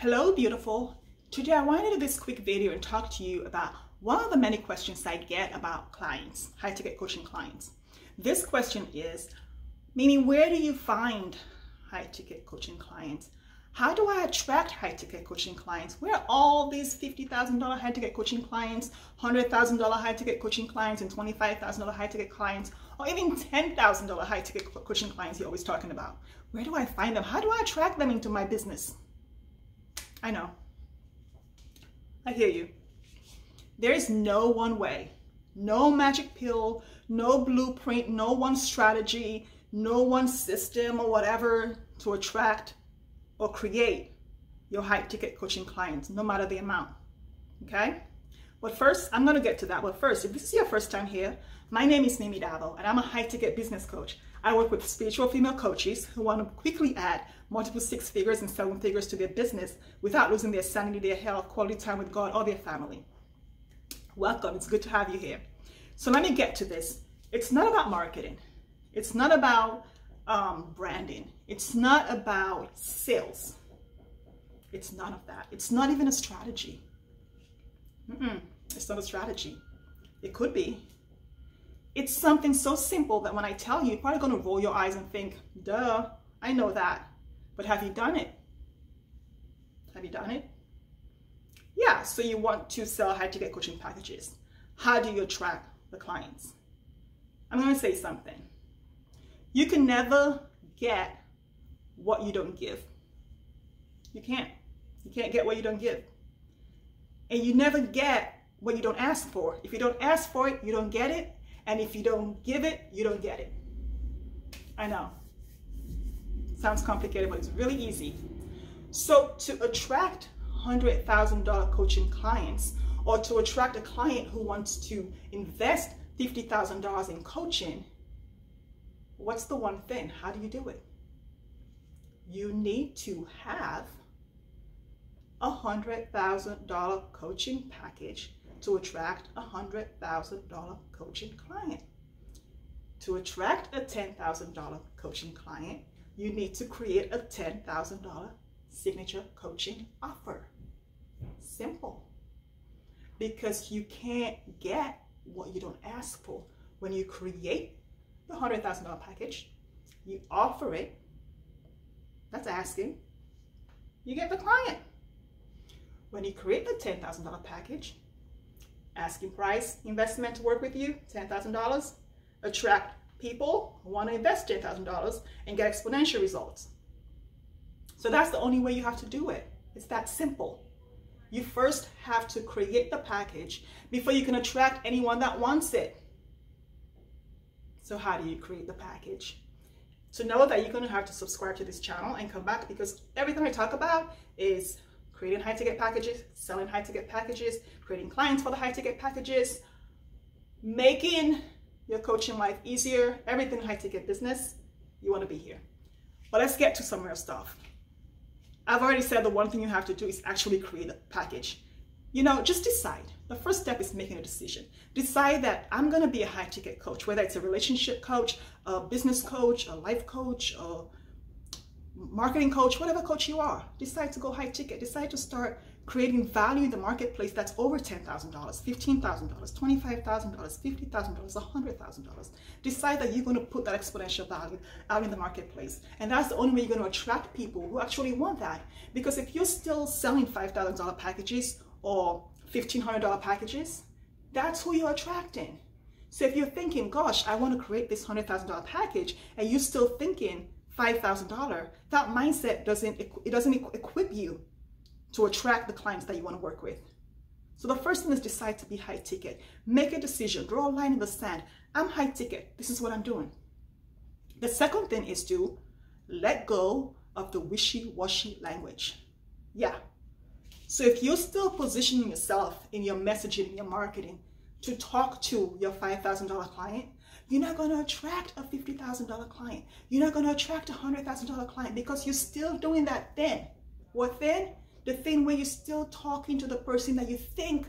Hello beautiful. Today I wanted to do this quick video and talk to you about one of the many questions I get about clients, high ticket coaching clients. This question is, MiMi, where do you find high ticket coaching clients? How do I attract high ticket coaching clients? Where are all these $50,000 high ticket coaching clients, $100,000 high ticket coaching clients, and $25,000 high ticket clients, or even $10,000 high ticket coaching clients you're always talking about? Where do I find them? How do I attract them into my business? I know. I hear you. There is no one way, no magic pill, no blueprint, no one strategy, no one system or whatever to attract or create your high ticket coaching clients, no matter the amount. Okay? But first, I'm going to get to that. But first, if this is your first time here, my name is MiMi Dabo and I'm a high ticket business coach. I work with spiritual female coaches who want to quickly add multiple six figures and seven figures to their business without losing their sanity, their health, quality time with God, or their family. Welcome. It's good to have you here. So let me get to this. It's not about marketing. It's not about branding. It's not about sales. It's none of that. It's not even a strategy. It's not a strategy. It could be. It's something so simple that when I tell you, you're probably going to roll your eyes and think, duh, I know that. But have you done it? Have you done it? Yeah, so you want to sell high-ticket coaching packages. How do you attract the clients? I'm going to say something. You can never get what you don't give. You can't. You can't get what you don't give. And you never get what you don't ask for. If you don't ask for it, you don't get it. And if you don't give it, you don't get it. I know. Sounds complicated, but it's really easy. So to attract $100,000 coaching clients, or to attract a client who wants to invest $50,000 in coaching, what's the one thing? How do you do it? You need to have a $100,000 coaching package to attract a $100,000 coaching client. To attract a $10,000 coaching client, you need to create a $10,000 signature coaching offer. Simple. Because you can't get what you don't ask for. When you create the $100,000 package, you offer it, that's asking, you get the client. When you create the $10,000 package, asking price, investment to work with you, $10,000, attract people who want to invest $10,000 and get exponential results. So that's the only way you have to do it. It's that simple. You first have to create the package before you can attract anyone that wants it. So how do you create the package? To know that you're going to have to subscribe to this channel and come back, because everything I talk about is creating high-ticket packages, selling high-ticket packages, creating clients for the high-ticket packages, making your coaching life easier, everything high-ticket business. You want to be here. But let's get to some real stuff. I've already said the one thing you have to do is actually create a package. You know, just decide. The first step is making a decision. Decide that I'm going to be a high-ticket coach, whether it's a relationship coach, a business coach, a life coach, or marketing coach, whatever coach you are. Decide to go high ticket. Decide to start creating value in the marketplace that's over $10,000, $15,000, $25,000, $50,000, $100,000. Decide that you're going to put that exponential value out in the marketplace. And that's the only way you're going to attract people who actually want that. Because if you're still selling $5,000 packages or $1,500 packages, that's who you're attracting. So if you're thinking, gosh, I want to create this $100,000 package, and you're still thinking $5,000, that mindset doesn't equip you to attract the clients that you want to work with. So the first thing is decide to be high ticket. Make a decision. Draw a line in the sand. I'm high ticket. This is what I'm doing. The second thing is to let go of the wishy-washy language. Yeah. So if you're still positioning yourself in your messaging, in your marketing, to talk to your $5,000 client, you're not going to attract a $50,000 client. You're not going to attract a $100,000 client, because you're still doing that thing. What thing? The thing where you're still talking to the person that you think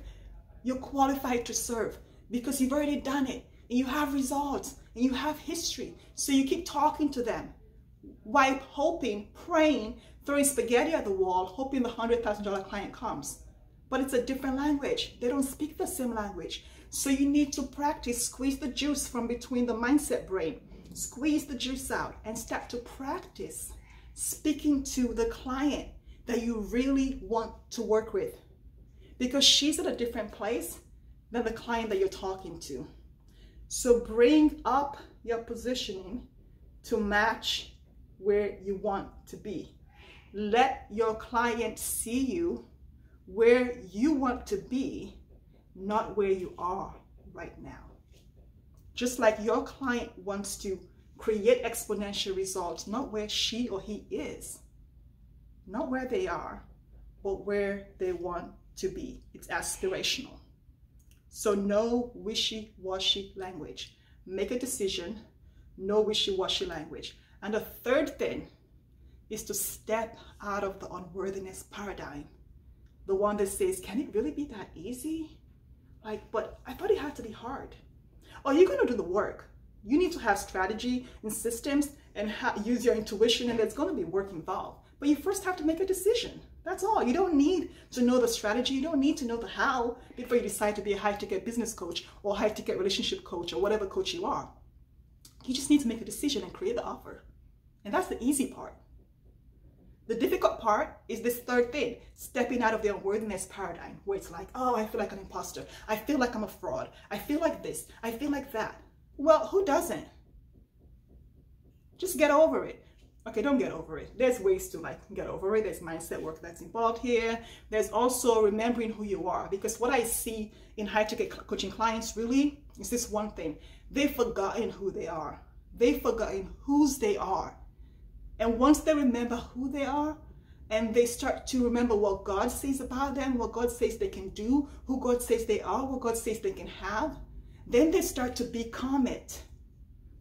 you're qualified to serve, because you've already done it and you have results and you have history. So you keep talking to them while hoping, praying throwing spaghetti at the wall, hoping the $100,000 client comes. But it's a different language. They don't speak the same language. So you need to practice, squeeze the juice from between the mindset brain, squeeze the juice out and start to practice speaking to the client that you really want to work with, because she's at a different place than the client that you're talking to. So bring up your positioning to match where you want to be. Let your client see you where you want to be, not where you are right now. Just like your client wants to create exponential results, not where she or he is, not where they are, but where they want to be. It's aspirational. So no wishy-washy language. Make a decision, no wishy-washy language. And the third thing is to step out of the unworthiness paradigm. The one that says, can it really be that easy? Like, but I thought it had to be hard. Oh, you're going to do the work. You need to have strategy and systems and use your intuition, and there's going to be work involved. But you first have to make a decision. That's all. You don't need to know the strategy. You don't need to know the how before you decide to be a high-ticket business coach or high-ticket relationship coach or whatever coach you are. You just need to make a decision and create the offer. And that's the easy part. The difficult part is this third thing, stepping out of the unworthiness paradigm, where it's like, oh, I feel like an imposter. I feel like I'm a fraud. I feel like this. I feel like that. Well, who doesn't? Just get over it. Okay, don't get over it. There's ways to like get over it. There's mindset work that's involved here. There's also remembering who you are, because what I see in high-ticket coaching clients really is this one thing. They've forgotten who they are. They've forgotten whose they are. And once they remember who they are and they start to remember what God says about them, what God says they can do, who God says they are, what God says they can have, then they start to become it.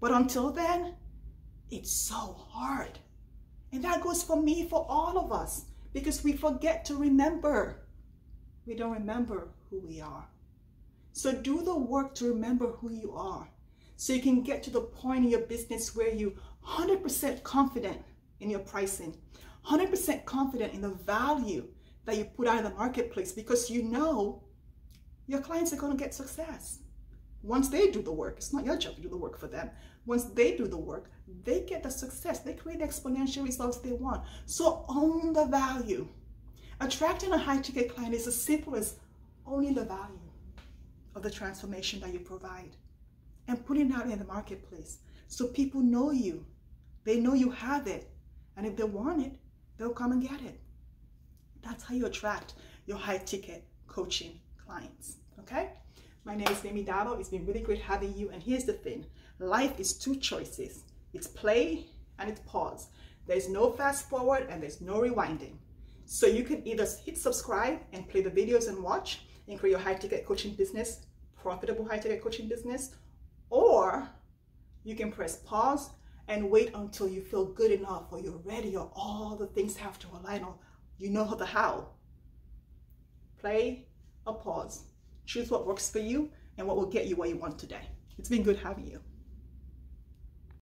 But until then, it's so hard. And that goes for me, for all of us, because we forget to remember. We don't remember who we are. So do the work to remember who you are, so you can get to the point in your business where you 100% confident in your pricing, 100% confident in the value that you put out in the marketplace, because you know your clients are going to get success. Once they do the work, it's not your job to do the work for them. Once they do the work, they get the success. They create the exponential results they want. So own the value. Attracting a high-ticket client is as simple as owning the value of the transformation that you provide and putting it out in the marketplace. So people know you, they know you have it, and if they want it, they'll come and get it. That's how you attract your high-ticket coaching clients, okay? My name is MiMi Dabo. It's been really great having you, and here's the thing. Life is two choices. It's play and it's pause. There's no fast forward and there's no rewinding. So you can either hit subscribe and play the videos and watch and create your high-ticket coaching business, profitable high-ticket coaching business, or you can press pause and wait until you feel good enough or you're ready or all the things have to align or you know the how. Play or pause. Choose what works for you and what will get you where you want today. It's been good having you.